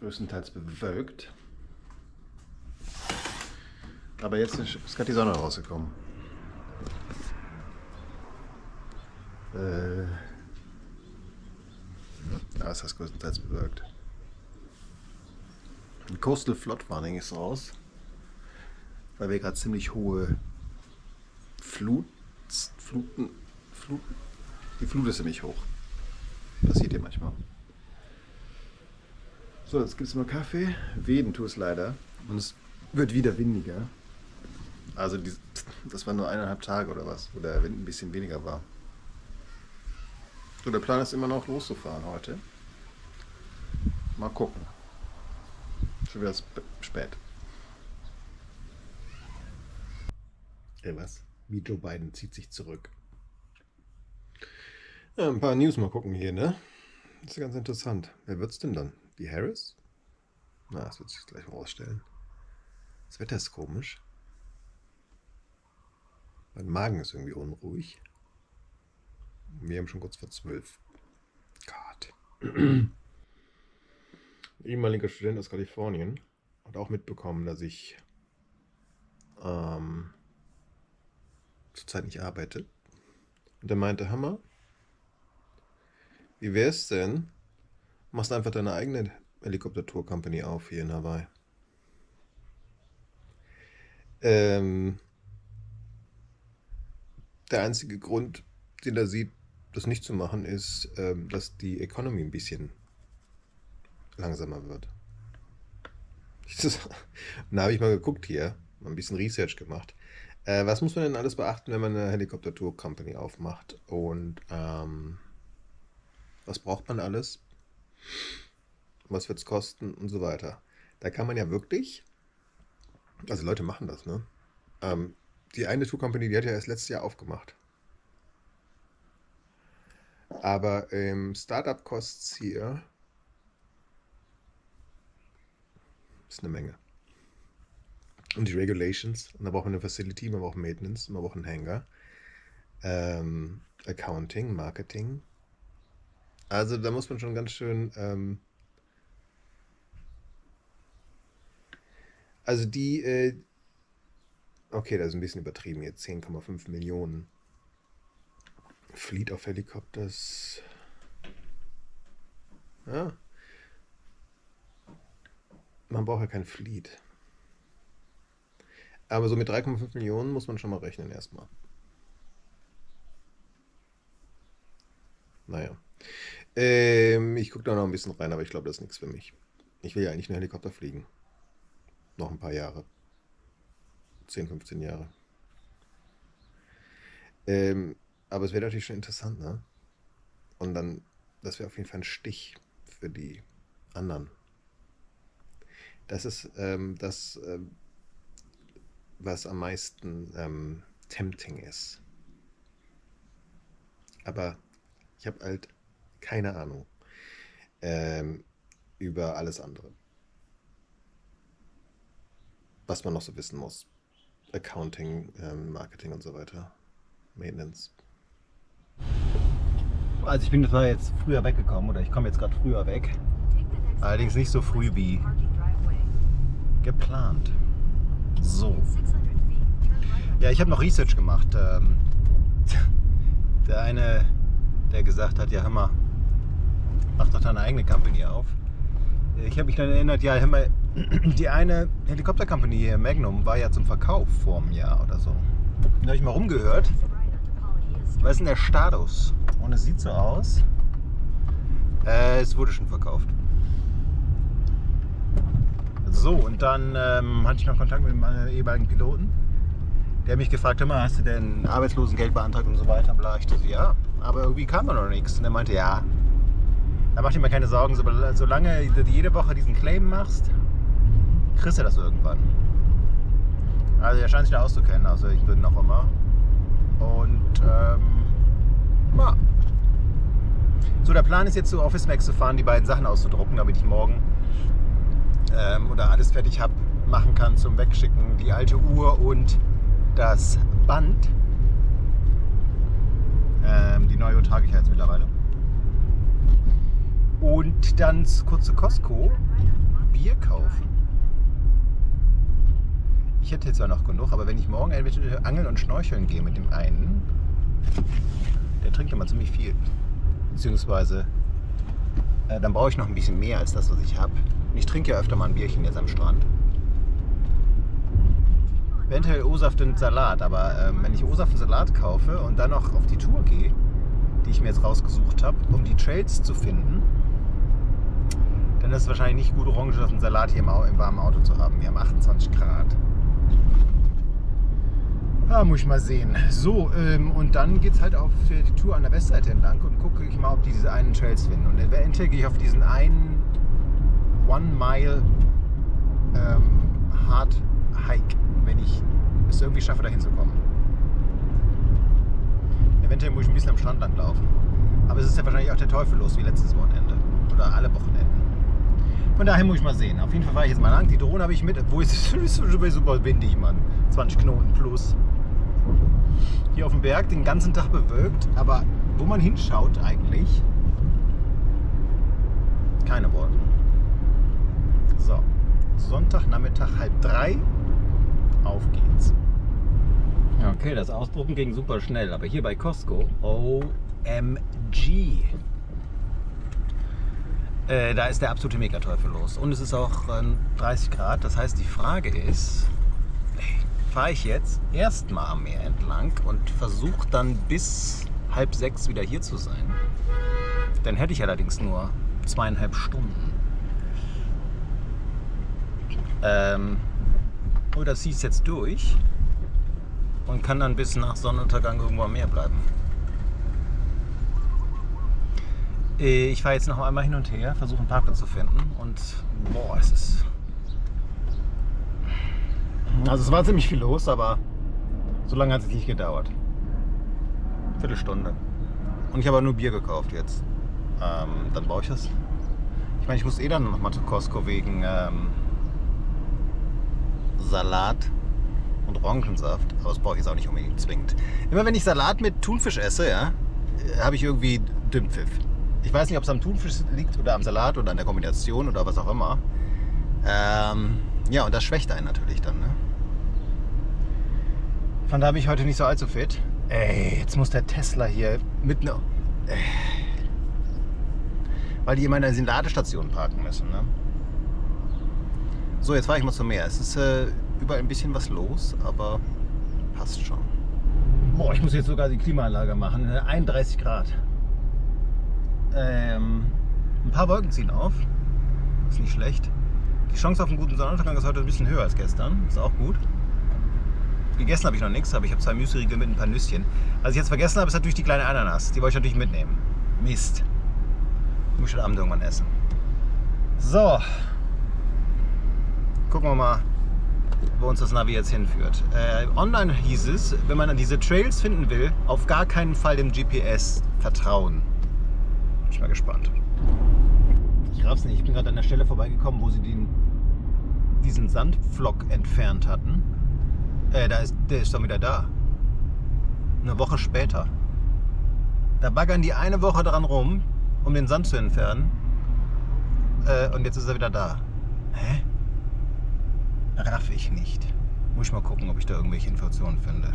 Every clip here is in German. größtenteils bewölkt. Aber jetzt ist gerade die Sonne rausgekommen. Da ist das größtenteils bewölkt. Ein Coastal Flood Warning ist raus, weil wir gerade ziemlich hohe Fluten. Die Flut ist ziemlich hoch. Passiert hier manchmal. So, jetzt gibt es mal Kaffee. Wehen tut es leider. Und es wird wieder windiger. Also das waren nur 1,5 Tage oder was, wo der Wind ein bisschen weniger war. So, der Plan ist immer noch loszufahren heute. Mal gucken. Schon wieder spät. Ey, was? Wie Joe Biden zieht sich zurück. Ja, ein paar News mal gucken hier, ne? Das ist ganz interessant. Wer wird's denn dann? Die Harris? Na, das wird sich gleich herausstellen. Das Wetter ist komisch. Mein Magen ist irgendwie unruhig. Wir haben schon kurz vor 12. Gott. Ein ehemaliger Student aus Kalifornien hat auch mitbekommen, dass ich zurzeit nicht arbeite. Und er meinte, Hammer, wie wär's denn? Machst einfach deine eigene Helikopter-Tour-Company auf hier in Hawaii. Der einzige Grund, den er sieht, das nicht zu machen, ist, dass die Economy ein bisschen langsamer wird. Da habe ich mal geguckt hier, mal ein bisschen Research gemacht. Was muss man denn alles beachten, wenn man eine Helikopter-Tour-Company aufmacht? Und was braucht man alles? Was wird es kosten und so weiter. Da kann man ja wirklich, also Leute machen das, ne? Die eine Tour Company, die hat ja erst letztes Jahr aufgemacht. Aber Startup Costs hier ist eine Menge. Und die Regulations, und da braucht man eine Facility, man braucht Maintenance, man braucht einen Hangar, Accounting, Marketing. Also da muss man schon ganz schön, also die, okay, das ist ein bisschen übertrieben jetzt, 10,5 Millionen Fleet of Helicopters, ja, man braucht ja kein Fleet, aber so mit 3,5 Millionen muss man schon mal rechnen erstmal. Naja. Ich gucke da noch ein bisschen rein, aber ich glaube, das ist nichts für mich. Ich will ja eigentlich nur Helikopter fliegen. Noch ein paar Jahre. 10, 15 Jahre. Aber es wäre natürlich schon interessant, ne? Und dann, das wäre auf jeden Fall ein Stich für die anderen. Das ist was am meisten tempting ist. Aber ich habe halt keine Ahnung über alles andere, was man noch so wissen muss. Accounting, Marketing und so weiter, Maintenance. Also ich bin zwar jetzt früher weggekommen, oder ich komme jetzt gerade früher weg, allerdings nicht so früh wie geplant. So. Ja, ich habe noch Research gemacht. Der eine, der gesagt hat, ja Hammer, mach doch deine eigene Company auf. Ich habe mich dann erinnert, ja Hammer, die eine Helikopter-Company hier, Magnum, war ja zum Verkauf vor einem Jahr oder so. Da habe ich mal rumgehört, was ist denn der Status? Und es sieht so aus, es wurde schon verkauft. So, und dann hatte ich noch Kontakt mit meinem ehemaligen Piloten. Der hat mich gefragt, immer, hast du denn Arbeitslosengeld beantragt und so weiter? Und ich dachte, ja, aber irgendwie kam da noch nichts. Und er meinte, ja, da mach dir mal keine Sorgen, solange du jede Woche diesen Claim machst, kriegst du das irgendwann. Also er scheint sich da auszukennen, aus welchen Gründen auch immer. Und ja. So, der Plan ist jetzt zu Office Max zu fahren, die beiden Sachen auszudrucken, damit ich morgen oder alles fertig habe, machen kann zum Wegschicken. Die alte Uhr und das Band. Die neue Uhr trage ich jetzt mittlerweile. Und dann kurz zu Costco Bier kaufen. Ich hätte jetzt auch noch genug, aber wenn ich morgen eventuell angeln und schnorcheln gehe mit dem einen, der trinkt immer ziemlich viel. Beziehungsweise, dann brauche ich noch ein bisschen mehr als das, was ich habe. Und ich trinke ja öfter mal ein Bierchen jetzt am Strand. Eventuell O-Saft und Salat, aber wenn ich O-Saft und Salat kaufe und dann noch auf die Tour gehe, die ich mir jetzt rausgesucht habe, um die Trails zu finden, dann ist es wahrscheinlich nicht gut, Orangensaft und Salat hier im warmen Auto zu haben. Wir haben 28 Grad. Ah, muss ich mal sehen. So, und dann geht es halt auf die Tour an der Westseite entlang und gucke ich mal, ob die diese einen Trails finden. Und eventuell gehe ich auf diesen einen One-Mile Hard Hike, wenn ich es irgendwie schaffe, da hinzukommen. Eventuell muss ich ein bisschen am Strand langlaufen. Aber es ist ja wahrscheinlich auch der Teufel los, wie letztes Wochenende. Oder alle Wochenenden. Von daher muss ich mal sehen. Auf jeden Fall fahre ich jetzt mal lang. Die Drohne habe ich mit, obwohl es super windig, Mann. 20 Knoten plus. Hier auf dem Berg, den ganzen Tag bewölkt, aber wo man hinschaut eigentlich, keine Worte. So, Sonntagnachmittag 14:30. Auf geht's. Okay, das Ausdrucken ging super schnell, aber hier bei Costco, OMG, da ist der absolute Megateufel los und es ist auch 30 Grad, das heißt die Frage ist, fahre ich jetzt erstmal am Meer entlang und versuche dann bis 5:30 wieder hier zu sein, dann hätte ich allerdings nur 2,5 Stunden. Oder ziehe ich es jetzt durch und kann dann bis nach Sonnenuntergang irgendwo am Meer bleiben. Ich fahre jetzt noch einmal hin und her, versuche einen Parkplatz zu finden und boah, es ist... Also es war ziemlich viel los, aber so lange hat es nicht gedauert. Viertelstunde. Und ich habe nur Bier gekauft jetzt. Dann brauche ich das. Ich meine, ich muss eh dann nochmal zu Costco wegen Salat und Orangensaft, aber das brauche ich jetzt auch nicht unbedingt zwingend. Immer wenn ich Salat mit Thunfisch esse, ja, habe ich irgendwie Dünnpfiff. Ich weiß nicht, ob es am Thunfisch liegt oder am Salat oder an der Kombination oder was auch immer. Ja, und das schwächt einen natürlich dann. Ne? Von da bin ich heute nicht so allzu fit. Ey, jetzt muss der Tesla hier mitten... Weil die immer in den Ladestationen parken müssen. Ne? So, jetzt fahre ich mal zum Meer. Es ist überall ein bisschen was los, aber passt schon. Boah, ich muss jetzt sogar die Klimaanlage machen. 31 Grad. Ein paar Wolken ziehen auf. Ist nicht schlecht. Die Chance auf einen guten Sonnenuntergang ist heute ein bisschen höher als gestern. Ist auch gut. Gegessen habe ich noch nichts, aber ich habe 2 Müsli-Riegel mit ein paar Nüsschen. Was ich jetzt vergessen habe, ist natürlich die kleine Ananas. Die wollte ich natürlich mitnehmen. Mist. Die muss ich heute Abend irgendwann essen. So. Gucken wir mal, wo uns das Navi jetzt hinführt. Online hieß es, wenn man diese Trails finden will, auf gar keinen Fall dem GPS vertrauen. Bin ich mal gespannt. Ich raff's nicht. Ich bin gerade an der Stelle vorbeigekommen, wo sie diesen Sandpflock entfernt hatten. Der ist doch wieder da. Eine Woche später. Da baggern die eine Woche dran rum, um den Sand zu entfernen. Und jetzt ist er wieder da. Hä? Raff ich nicht. Muss ich mal gucken, ob ich da irgendwelche Informationen finde.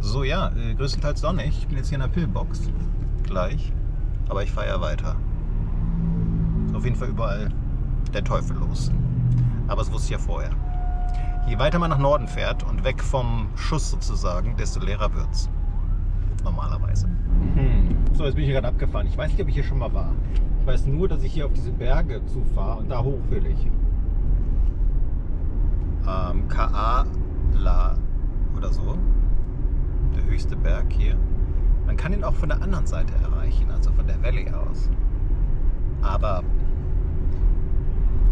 So ja, größtenteils sonnig. Ich bin jetzt hier in der Pillbox. Gleich. Aber ich fahre ja weiter. Ist auf jeden Fall überall der Teufel los. Aber das wusste ich ja vorher. Je weiter man nach Norden fährt und weg vom Schuss sozusagen, desto leerer wird's. Normalerweise. So, jetzt bin ich hier gerade abgefahren. Ich weiß nicht, ob ich hier schon mal war. Ich weiß nur, dass ich hier auf diese Berge zufahre und da hoch will ich. Kaala oder so. Der höchste Berg hier. Man kann ihn auch von der anderen Seite erreichen, also von der Valley aus. Aber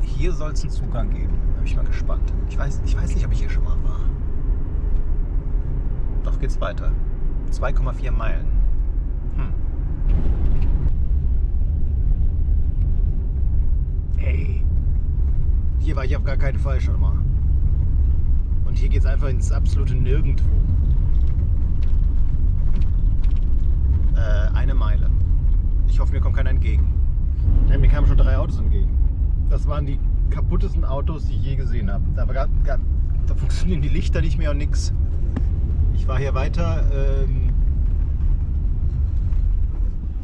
hier soll es einen Zugang geben. Da bin ich mal gespannt. Ich weiß nicht, ob ich hier schon mal war. Doch geht's weiter. 2,4 Meilen. Ey. Hier war ich auf gar keinen Fall schon mal. Und hier geht's einfach ins absolute Nirgendwo. 1 Meile. Ich hoffe, mir kommt keiner entgegen. Ja, mir kamen schon 3 Autos entgegen. waren die kaputtesten Autos, die ich je gesehen habe. Da funktionieren die Lichter nicht mehr und nix. Ich war hier weiter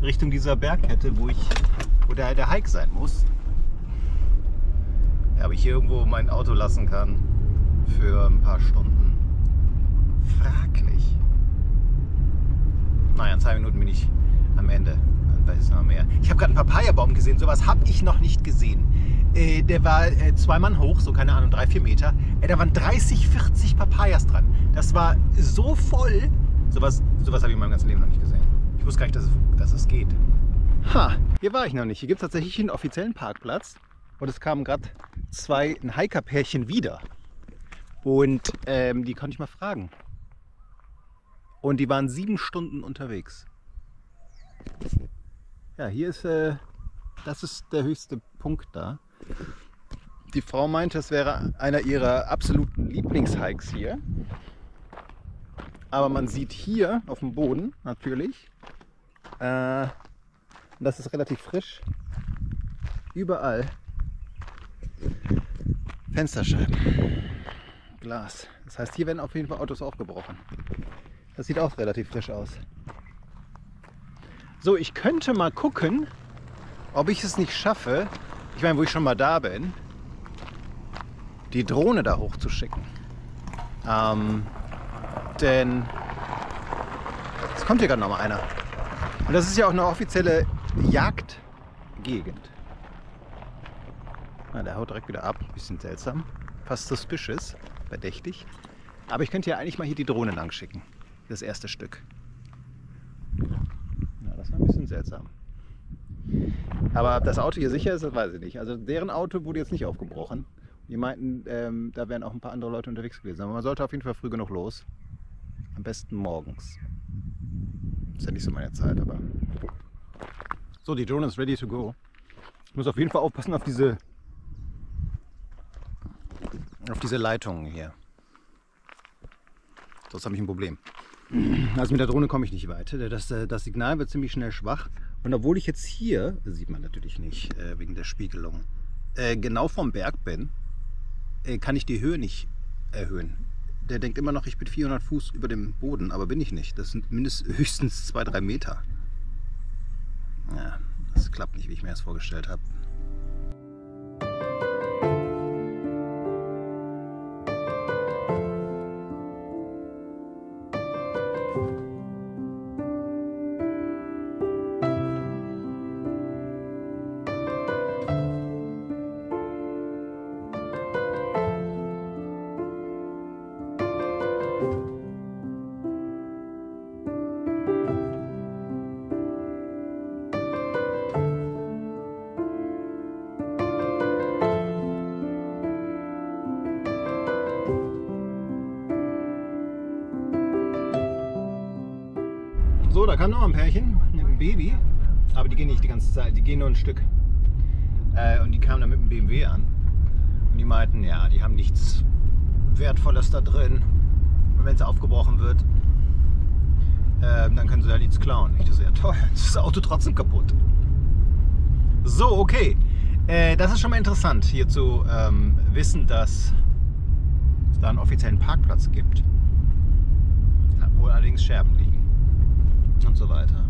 Richtung dieser Bergkette, wo der Hike sein muss. Ja, ob ich hier irgendwo mein Auto lassen kann für ein paar Stunden. Fraglich. Naja, in 2 Minuten bin ich am Ende. Weiß ich noch mehr. Ich habe gerade einen Papayabaum gesehen, sowas habe ich noch nicht gesehen. Der war 2 Mann hoch, so keine Ahnung, 3, 4 Meter. Da waren 30, 40 Papayas dran. Das war so voll. Sowas habe ich in meinem ganzen Leben noch nicht gesehen. Ich wusste gar nicht, dass es geht. Ha, hier war ich noch nicht. Hier gibt es tatsächlich einen offiziellen Parkplatz. Und es kamen gerade 2 Hiker-Pärchen wieder. Und die konnte ich mal fragen. Und die waren 7 Stunden unterwegs. Ja, hier ist, das ist der höchste Punkt da. Die Frau meinte, das wäre einer ihrer absoluten Lieblingshikes hier. Aber man sieht hier auf dem Boden natürlich, das ist relativ frisch, überall Fensterscheiben, Glas. Das heißt, hier werden auf jeden Fall Autos aufgebrochen. Das sieht auch relativ frisch aus. So, ich könnte mal gucken, ob ich es nicht schaffe, ich meine, wo ich schon mal da bin, die Drohne da hochzuschicken. Denn es kommt hier gerade nochmal einer. Und das ist ja auch eine offizielle Jagdgegend. Na, der haut direkt wieder ab. Bisschen seltsam. Fast suspicious, verdächtig. Aber ich könnte ja eigentlich mal hier die Drohne lang schicken. Das erste Stück. Ein bisschen seltsam. Aber ob das Auto hier sicher ist, das weiß ich nicht. Also deren Auto wurde jetzt nicht aufgebrochen. Die meinten, da wären auch ein paar andere Leute unterwegs gewesen. Aber man sollte auf jeden Fall früh genug los. Am besten morgens. Ist ja nicht so meine Zeit, aber... So, die Drohne ist ready to go. Ich muss auf jeden Fall aufpassen auf diese Leitungen hier. Sonst habe ich ein Problem. Also mit der Drohne komme ich nicht weit. Das Signal wird ziemlich schnell schwach. Und obwohl ich jetzt hier, sieht man natürlich nicht wegen der Spiegelung, genau vom Berg bin, kann ich die Höhe nicht erhöhen. Der denkt immer noch, ich bin 400 Fuß über dem Boden, aber bin ich nicht. Das sind höchstens 2, 3 Meter. Ja, das klappt nicht, wie ich mir das vorgestellt habe. So, da kam noch ein Pärchen mit einem Baby, aber die gehen nicht die ganze Zeit, die gehen nur ein Stück. Und die kamen dann mit dem BMW an und die meinten, ja, die haben nichts Wertvolles da drin und wenn es aufgebrochen wird, dann können sie ja nichts klauen. Ich dachte, ja toll, jetzt ist das Auto trotzdem kaputt. So, okay, das ist schon mal interessant hier zu wissen, dass es da einen offiziellen Parkplatz gibt, wo allerdings Scherben liegen. Und so weiter.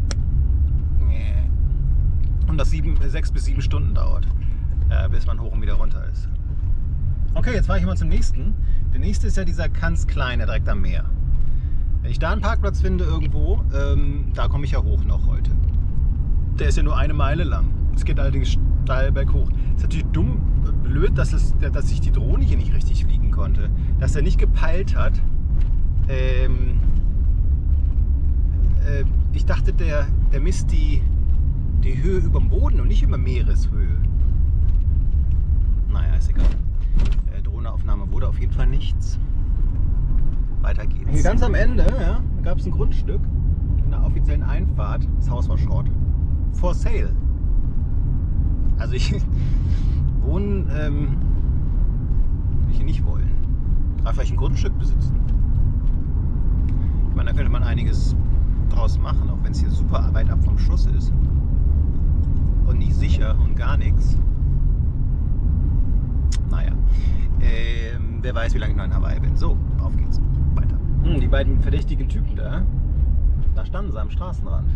Und das 6 bis 7 Stunden dauert, bis man hoch und wieder runter ist. Okay, jetzt fahre ich mal zum nächsten. Der nächste ist ja dieser ganz kleine, direkt am Meer. Wenn ich da einen Parkplatz finde irgendwo, da komme ich ja hoch noch heute. Der ist ja nur 1 Meile lang. Es geht allerdings steil berghoch. Ist natürlich dumm, blöd, dass ich die Drohne hier nicht richtig fliegen konnte. Dass er nicht gepeilt hat. Ich dachte, der misst die Höhe über dem Boden und nicht über Meereshöhe. Naja, ist egal. Drohnenaufnahme wurde auf jeden Fall nichts. Weiter geht's. Hier ganz am Ende, ja, gab es ein Grundstück in der offiziellen Einfahrt. Das Haus war short. For sale. Also ich wohnen will ich hier nicht wollen. Vielleicht ein Grundstück besitzen. Ich meine, da könnte man einiges draus machen, auch wenn es hier super weit ab vom Schuss ist und nicht sicher und gar nichts. naja, wer weiß, wie lange ich noch in Hawaii bin. So, auf geht's, weiter. Die beiden verdächtigen Typen da, da standen sie am Straßenrand.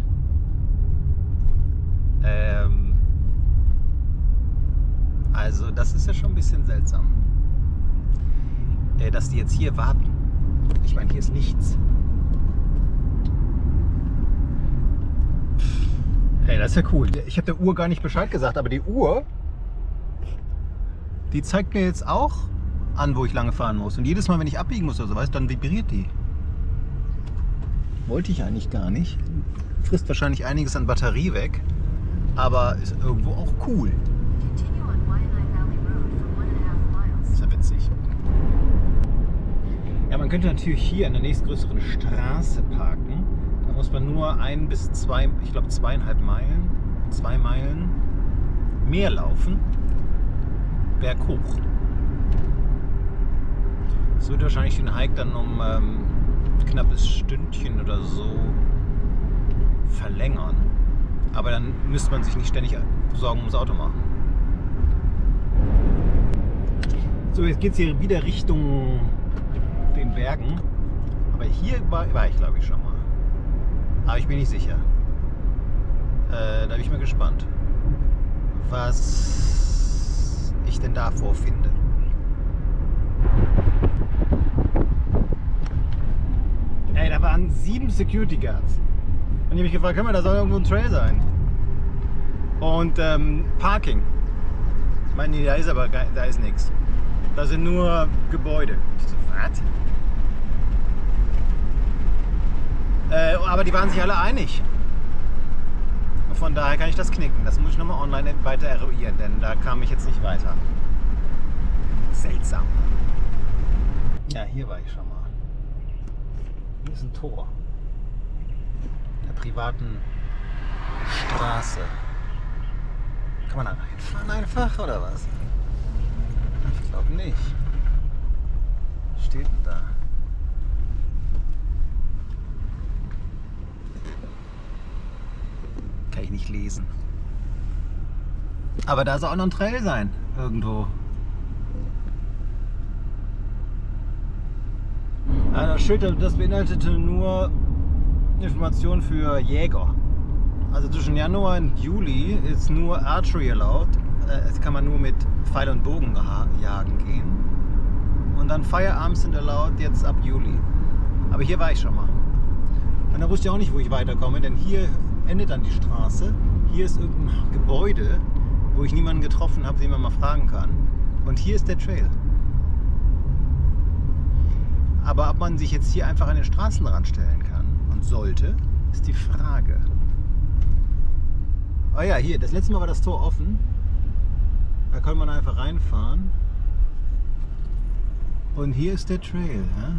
Also das ist ja schon ein bisschen seltsam, dass die jetzt hier warten. Ich meine, hier ist nichts. Hey, das ist ja cool. Ich habe der Uhr gar nicht Bescheid gesagt, aber die Uhr, die zeigt mir jetzt auch an, wo ich lange fahren muss. Und jedes Mal, wenn ich abbiegen muss oder so, weißt, dann vibriert die. Wollte ich eigentlich gar nicht. Frisst wahrscheinlich einiges an Batterie weg, aber ist irgendwo auch cool. Ist ja witzig. Ja, man könnte natürlich hier an der nächstgrößeren Straße parken. Da muss man nur 1 bis 2, ich glaube 2,5 Meilen, 2 Meilen mehr laufen, berghoch. Das wird wahrscheinlich den Hike dann um ein knappes Stündchen oder so verlängern. Aber dann müsste man sich nicht ständig Sorgen ums Auto machen. So, jetzt geht es hier wieder Richtung den Bergen. Aber hier war ich, glaube ich, schon mal. Aber ich bin nicht sicher. Da bin ich mal gespannt, was ich denn da vorfinde. Ey, da waren 7 Security Guards. Und ich habe mich gefragt, können wir, da soll irgendwo ein Trail sein. Und Parking. Ich meine, nee, da ist aber da ist nichts. Da sind nur Gebäude. Ich so, was? Aber die waren sich alle einig. Von daher kann ich das knicken. Das muss ich nochmal online weiter eruieren, denn da kam ich jetzt nicht weiter. Seltsam. Ja, hier war ich schon mal. Hier ist ein Tor. Der privaten Straße. Kann man da reinfahren einfach oder was? Ich glaube nicht. Was steht denn da? Kann ich nicht lesen. Aber da soll auch noch ein Trail sein. Irgendwo. Also das Schild, das beinhaltete nur Informationen für Jäger. Also zwischen Januar und Juli ist nur Archery erlaubt. Es kann man nur mit Pfeil und Bogen jagen gehen. Und dann Firearms sind erlaubt jetzt ab Juli. Aber hier war ich schon mal. Und da wusste ich auch nicht, wo ich weiterkomme, denn hier endet dann die Straße. Hier ist irgendein Gebäude, wo ich niemanden getroffen habe, den man mal fragen kann. Und hier ist der Trail. Aber ob man sich jetzt hier einfach an den Straßenrand stellen kann und sollte, ist die Frage. Oh ja, hier, das letzte Mal war das Tor offen. Da kann man einfach reinfahren. Und hier ist der Trail. Ja?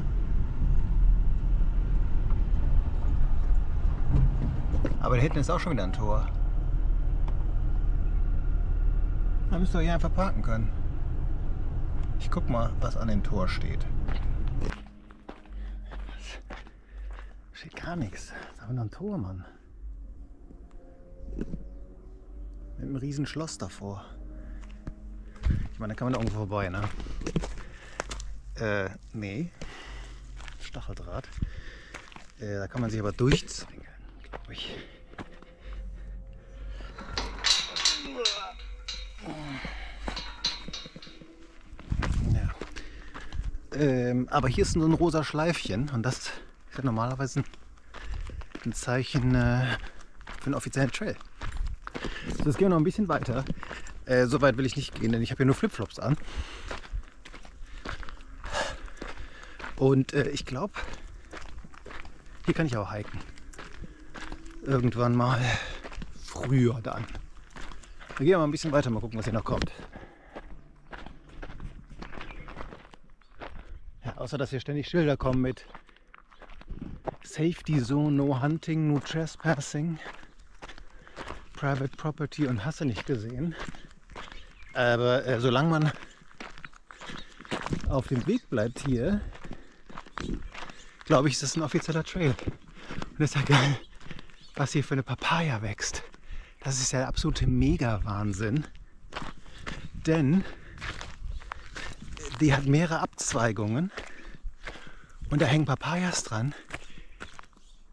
Aber da hinten ist auch schon wieder ein Tor. Da müsst ihr hier einfach parken können. Ich guck mal, was an dem Tor steht. Steht gar nichts. Das ist aber noch ein Tor, Mann. Mit einem riesen Schloss davor. Ich meine, da kann man da irgendwo vorbei, ne? Nee. Stacheldraht. Da kann man sich aber durchzwingen, glaube ich. Ja. Aber hier ist so ein rosa Schleifchen und das ist ja normalerweise ein Zeichen für einen offiziellen Trail. So, jetzt gehen wir noch ein bisschen weiter. So weit will ich nicht gehen, denn ich habe hier nur Flipflops an. Und ich glaube, hier kann ich auch hiken. Irgendwann mal früher dann. Wir gehen mal ein bisschen weiter, mal gucken, was hier noch kommt. Ja, außer, dass hier ständig Schilder kommen mit Safety Zone, No Hunting, No Trespassing, Private Property und hast du nicht gesehen. Aber solange man auf dem Weg bleibt hier, glaube ich, ist das ein offizieller Trail. Und das ist ja geil, was hier für eine Papaya wächst. Das ist ja der absolute Mega-Wahnsinn. Denn die hat mehrere Abzweigungen und da hängen Papayas dran.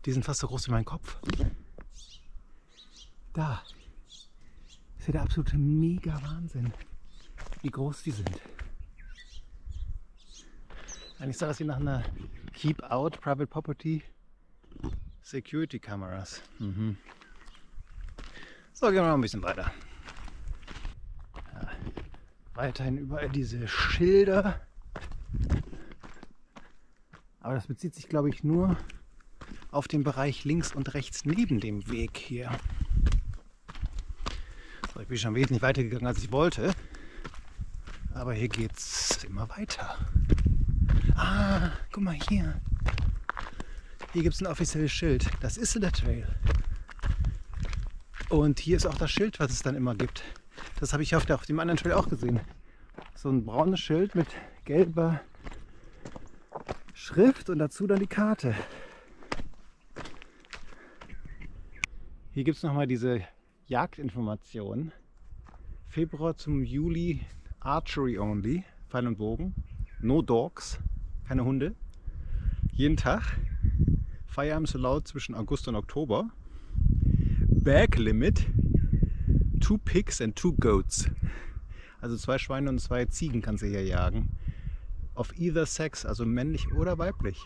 Die sind fast so groß wie mein Kopf. Da ist ja der absolute Mega-Wahnsinn, wie groß die sind. Eigentlich sah das hier nach einer Keep-Out Private Property Security Cameras. Mhm. So, gehen wir noch ein bisschen weiter. Ja, weiterhin überall diese Schilder. Aber das bezieht sich, glaube ich, nur auf den Bereich links und rechts neben dem Weg hier. So, ich bin schon wesentlich weiter gegangen, als ich wollte. Aber hier geht es immer weiter. Ah, guck mal hier. Hier gibt es ein offizielles Schild. Das ist der Trail. Und hier ist auch das Schild, was es dann immer gibt. Das habe ich auf dem anderen Trail auch gesehen. So ein braunes Schild mit gelber Schrift und dazu dann die Karte. Hier gibt es nochmal diese Jagdinformationen. Februar zum Juli Archery only. Pfeil und Bogen. No dogs. Keine Hunde. Jeden Tag. Firearms allowed zwischen August und Oktober. Bag limit. 2 pigs and 2 goats. Also 2 Schweine und 2 Ziegen kannst du hier jagen. Of either sex, also männlich oder weiblich.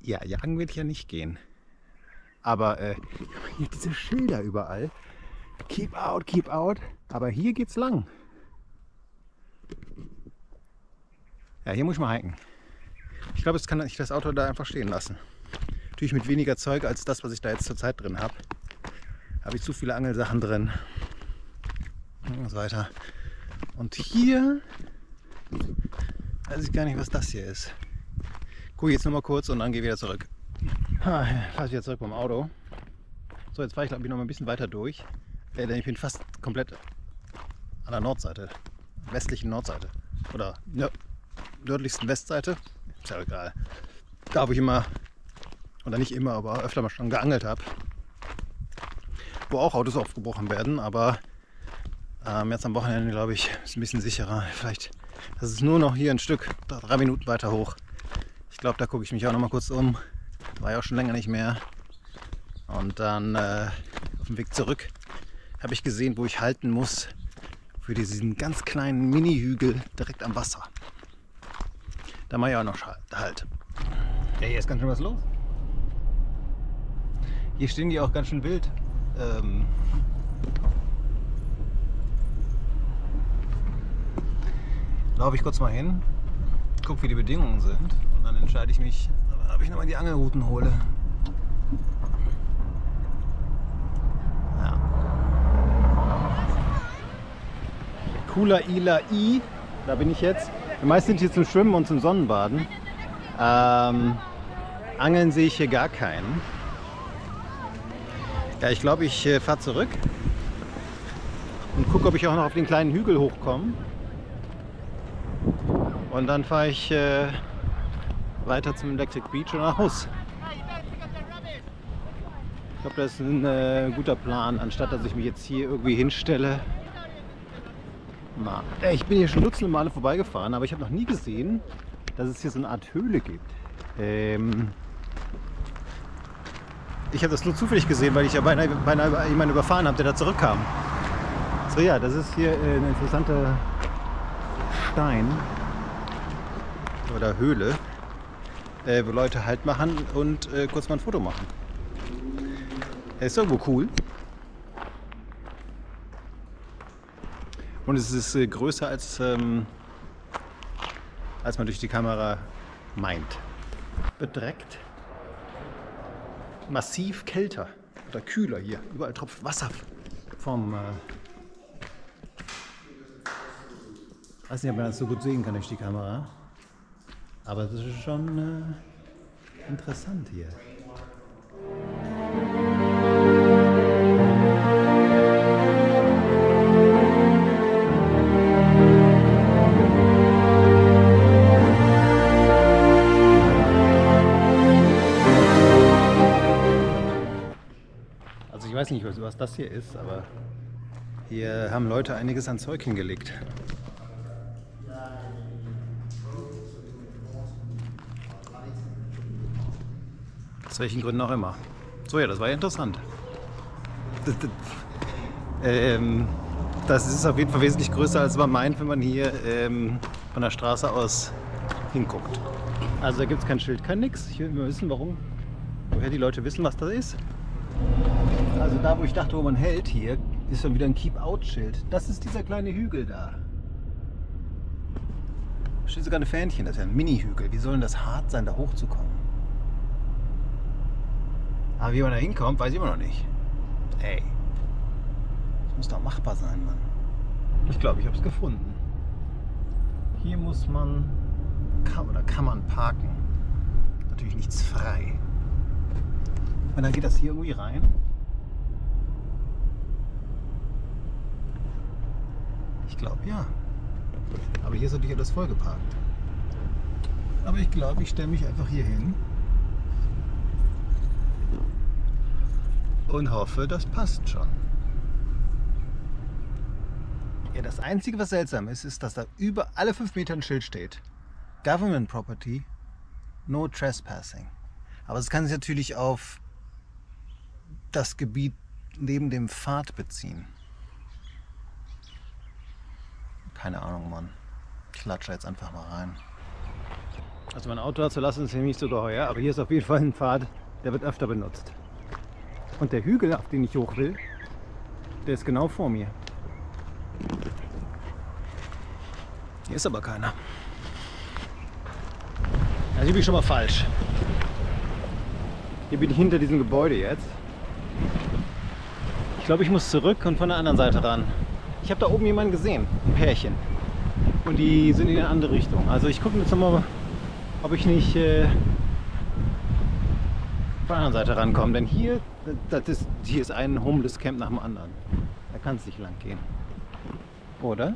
Ja, jagen will ich ja nicht gehen. Aber hier diese Schilder überall. Keep out, keep out. Aber hier geht's lang. Ja, hier muss ich mal hiken. Ich glaube, jetzt kann ich das Auto da einfach stehen lassen. Natürlich mit weniger Zeug als das, was ich da jetzt zurzeit drin habe. Habe ich zu viele Angelsachen drin. Und so weiter. Und hier weiß ich gar nicht, was das hier ist. Guck jetzt nochmal kurz und dann gehe ich wieder zurück. Fahre ich wieder zurück beim Auto. So, jetzt fahre ich, glaube ich, noch mal ein bisschen weiter durch. Denn ich bin fast komplett an der Nordseite. Westlichen Nordseite. Oder ja, nördlichsten Westseite. Ist ja egal. Da, wo ich immer, oder nicht immer, aber öfter mal schon geangelt habe. Wo auch Autos aufgebrochen werden, aber jetzt am Wochenende, glaube ich, ist ein bisschen sicherer. Vielleicht, das ist nur noch hier ein Stück, 3 Minuten weiter hoch. Ich glaube, da gucke ich mich auch noch mal kurz um. War ja auch schon länger nicht mehr. Und dann auf dem Weg zurück habe ich gesehen, wo ich halten muss für diesen ganz kleinen Mini-Hügel direkt am Wasser. Da mache ich auch noch Halt. Ja, hier ist ganz schön was los. Hier stehen die auch ganz schön wild. Laufe ich kurz mal hin, gucke, wie die Bedingungen sind und dann entscheide ich mich, ob ich nochmal die Angelruten hole. Ja. Kula Ila'i, da bin ich jetzt. Die meisten sind hier zum Schwimmen und zum Sonnenbaden. Angeln sehe ich hier gar keinen. Ja, ich glaube, ich fahre zurück und gucke, ob ich auch noch auf den kleinen Hügel hochkomme. Und dann fahre ich weiter zum Electric Beach und nach Hus. Ich glaube, das ist ein guter Plan, anstatt dass ich mich jetzt hier irgendwie hinstelle. Na, ich bin hier schon dutzende Male vorbeigefahren, aber ich habe noch nie gesehen, dass es hier so eine Art Höhle gibt. Ich habe das nur zufällig gesehen, weil ich ja beinahe jemanden überfahren habe, der da zurückkam. So, ja, das ist hier ein interessanter Stein oder Höhle, wo Leute Halt machen und kurz mal ein Foto machen. Ist irgendwo cool. Und es ist größer, als man durch die Kamera meint. Bedreckt. Massiv kälter oder kühler hier. Überall tropft Wasser vom... Ich weiß nicht, ob man das so gut sehen kann durch die Kamera. Aber das ist schon interessant hier. Also ich weiß nicht, was das hier ist, aber hier haben Leute einiges an Zeug hingelegt. welchen Gründen auch immer. So, ja, das war ja interessant. Das ist auf jeden Fall wesentlich größer, als man meint, wenn man hier von der Straße aus hinguckt. Also da gibt es kein Schild, kein nix. Ich will immer wissen, warum, woher die Leute wissen, was das ist. Also da, wo ich dachte, wo man hält hier, ist dann wieder ein Keep-Out-Schild. Das ist dieser kleine Hügel da. Da steht sogar ein Fähnchen, das ist ja ein Mini-Hügel. Wie soll denn das hart sein, da hochzukommen? Aber wie man da hinkommt, weiß ich immer noch nicht. Ey. Das muss doch machbar sein, Mann. Ich glaube, ich habe es gefunden. Hier muss man, kann man parken. Natürlich nichts frei. Und dann geht das hier irgendwie rein. Ich glaube, ja. Aber hier ist natürlich alles vollgeparkt. Aber ich glaube, ich stelle mich einfach hier hin. Und hoffe, das passt schon. Ja, das Einzige, was seltsam ist, ist, dass da über alle 5 Meter ein Schild steht. Government Property, no trespassing. Aber das kann sich natürlich auf das Gebiet neben dem Pfad beziehen. Keine Ahnung, Mann. Ich latsche jetzt einfach mal rein. Also mein Auto zu lassen ist hier nicht so teuer, aber hier ist auf jeden Fall ein Pfad, der wird öfter benutzt. Und der Hügel, auf den ich hoch will, der ist genau vor mir. Hier ist aber keiner. Also hier bin ich schon mal falsch. Hier bin ich hinter diesem Gebäude jetzt. Ich glaube, ich muss zurück und von der anderen Seite ran. Ich habe da oben jemanden gesehen, ein Pärchen. Und die sind in eine andere Richtung. Also ich gucke jetzt nochmal, ob ich nicht von der anderen Seite rankomme. Denn hier, hier ist ein Homeless Camp nach dem anderen. Da kann es nicht lang gehen. Oder?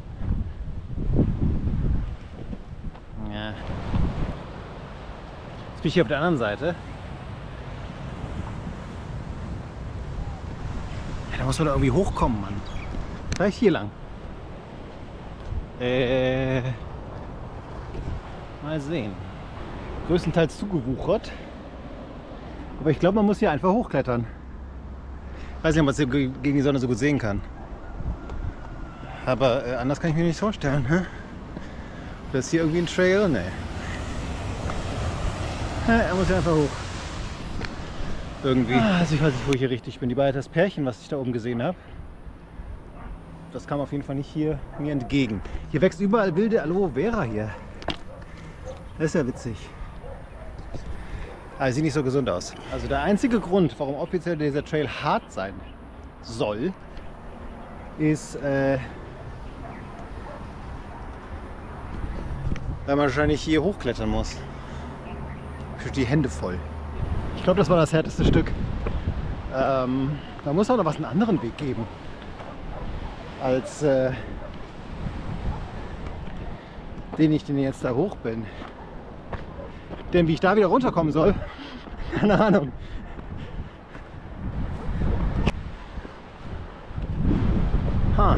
Ja. Jetzt bin ich hier auf der anderen Seite. Ja, da muss man da irgendwie hochkommen, Mann. Vielleicht hier lang. Mal sehen. Größtenteils zugewuchert. Aber ich glaube, man muss hier einfach hochklettern. Weiß nicht, ob man es hier gegen die Sonne so gut sehen kann. Aber anders kann ich mir nicht vorstellen. Hä? Das ist hier irgendwie ein Trail? Nee. Ja, er muss ja einfach hoch. Irgendwie. Also ich weiß nicht, wo ich hier richtig bin. Die beiden, das Pärchen, was ich da oben gesehen habe, das kam auf jeden Fall nicht hier mir entgegen. Hier wächst überall wilde Aloe Vera hier. Das ist ja witzig. Aber sieht nicht so gesund aus. Also der einzige Grund, warum offiziell dieser Trail hart sein soll, ist, weil man wahrscheinlich hier hochklettern muss. Ich habe die Hände voll. Ich glaube, das war das härteste Stück. Da muss auch noch was einen anderen Weg geben. Als den ich jetzt da hoch bin. Denn wie ich da wieder runterkommen soll, keine Ahnung. Ha.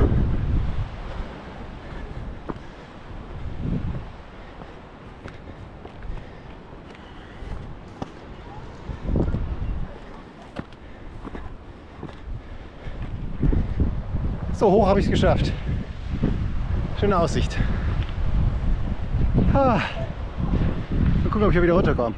So hoch habe ich es geschafft. Schöne Aussicht. Ah. Mal gucken, ob ich hier wieder runterkomme.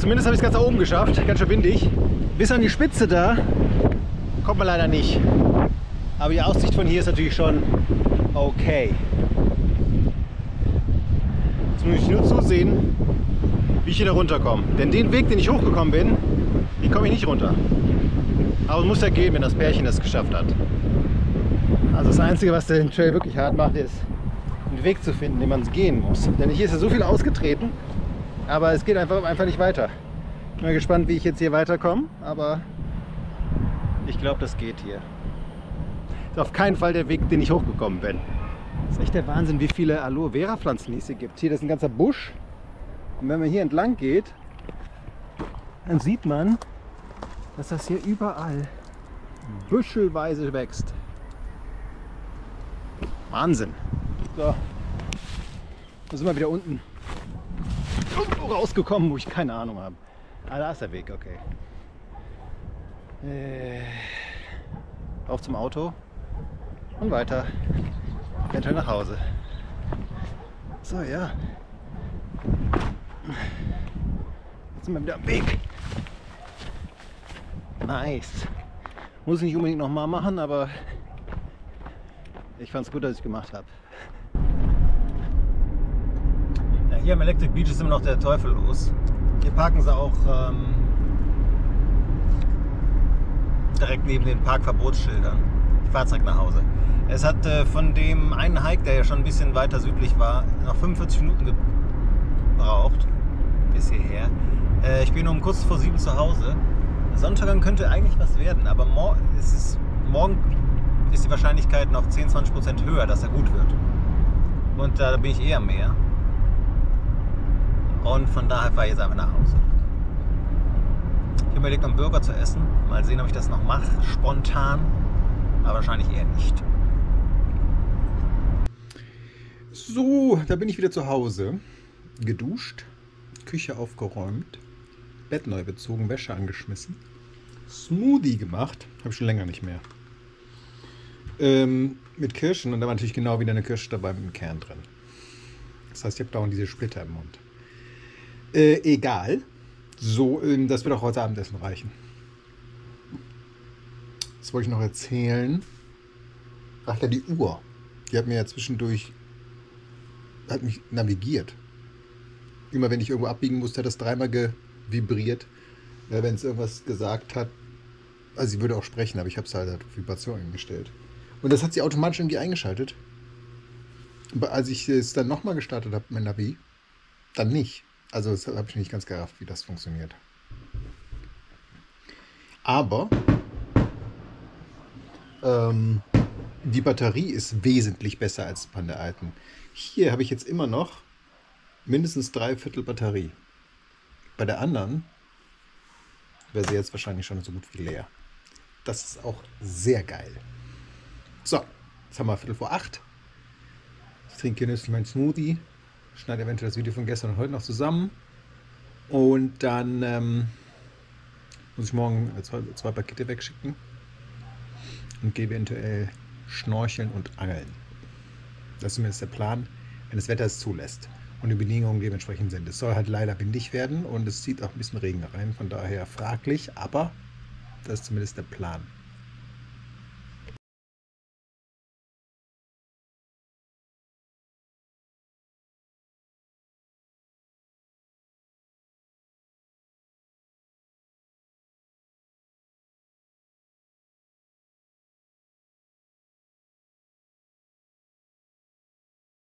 zumindest habe ich es ganz nach oben geschafft, ganz schön windig. Bis an die Spitze da kommt man leider nicht. Aber die Aussicht von hier ist natürlich schon okay. Jetzt muss ich nur zusehen, wie ich hier da runterkomme. Denn den Weg, den ich hochgekommen bin, den komme ich nicht runter. Aber es muss ja gehen, wenn das Pärchen das geschafft hat. Also das Einzige, was den Trail wirklich hart macht, ist, einen Weg zu finden, den man gehen muss. Denn hier ist ja so viel ausgetreten, aber es geht einfach nicht weiter. Ich bin mal gespannt, wie ich jetzt hier weiterkomme, aber ich glaube, das geht hier. Das ist auf keinen Fall der Weg, den ich hochgekommen bin. Das ist echt der Wahnsinn, wie viele Aloe Vera Pflanzen es hier gibt. Hier, das ist ein ganzer Busch. Und wenn man hier entlang geht, dann sieht man, dass das hier überall büschelweise wächst. Wahnsinn. So, da sind wir wieder unten rausgekommen, wo ich keine Ahnung habe. Ah, da ist der Weg, okay. Auf zum Auto und weiter. Eventuell nach Hause. So, ja. Jetzt sind wir wieder am Weg. Nice. Muss ich nicht unbedingt nochmal machen, aber ich fand es gut, dass ich gemacht habe. Ja, hier am Electric Beach ist immer noch der Teufel los. Hier parken sie auch direkt neben den Parkverbotsschildern. Fahrzeug nach Hause. Es hat von dem einen Hike, der ja schon ein bisschen weiter südlich war, noch 45 Minuten gebraucht bis hierher. Ich bin um kurz vor 7 zu Hause. Sonntaggang könnte eigentlich was werden, aber morgen ist die Wahrscheinlichkeit noch 10–20% höher, dass er gut wird. Und da bin ich eher mehr. Und von daher fahre ich jetzt einfach nach Hause. Ich überlege, einen Burger zu essen. Mal sehen, ob ich das noch mache, spontan. Aber wahrscheinlich eher nicht. So, da bin ich wieder zu Hause. Geduscht, Küche aufgeräumt, Bett neu bezogen, Wäsche angeschmissen, Smoothie gemacht, habe ich schon länger nicht mehr. Mit Kirschen, und da war natürlich genau wieder eine Kirsche dabei mit dem Kern drin. Das heißt, ich habe dauernd diese Splitter im Mund. Egal. So, das wird auch heute Abendessen reichen. Das wollte ich noch erzählen. Ach ja, die Uhr. Die hat mir ja zwischendurch mich navigiert. Immer wenn ich irgendwo abbiegen musste, hat das dreimal gevibriert. Ja, wenn es irgendwas gesagt hat. Also sie würde auch sprechen, aber ich habe es halt auf Vibration eingestellt. Und das hat sie automatisch irgendwie eingeschaltet. Aber als ich es dann nochmal gestartet habe, mein Navi, dann nicht. Also das habe ich nicht ganz gerafft, wie das funktioniert. Aber die Batterie ist wesentlich besser als bei der alten. Hier habe ich jetzt immer noch mindestens 3/4 Batterie. Bei der anderen wäre sie jetzt wahrscheinlich schon so gut wie leer. Das ist auch sehr geil. So, jetzt haben wir 7:45. Ich trinke genüsslich meinen Smoothie. Schneide eventuell das Video von gestern und heute noch zusammen. Und dann muss ich morgen zwei Pakete wegschicken. Und gehe eventuell schnorcheln und angeln. Das ist zumindest der Plan, wenn das Wetter es zulässt und die Bedingungen dementsprechend sind. Es soll halt leider windig werden und es zieht auch ein bisschen Regen rein, von daher fraglich, aber das ist zumindest der Plan.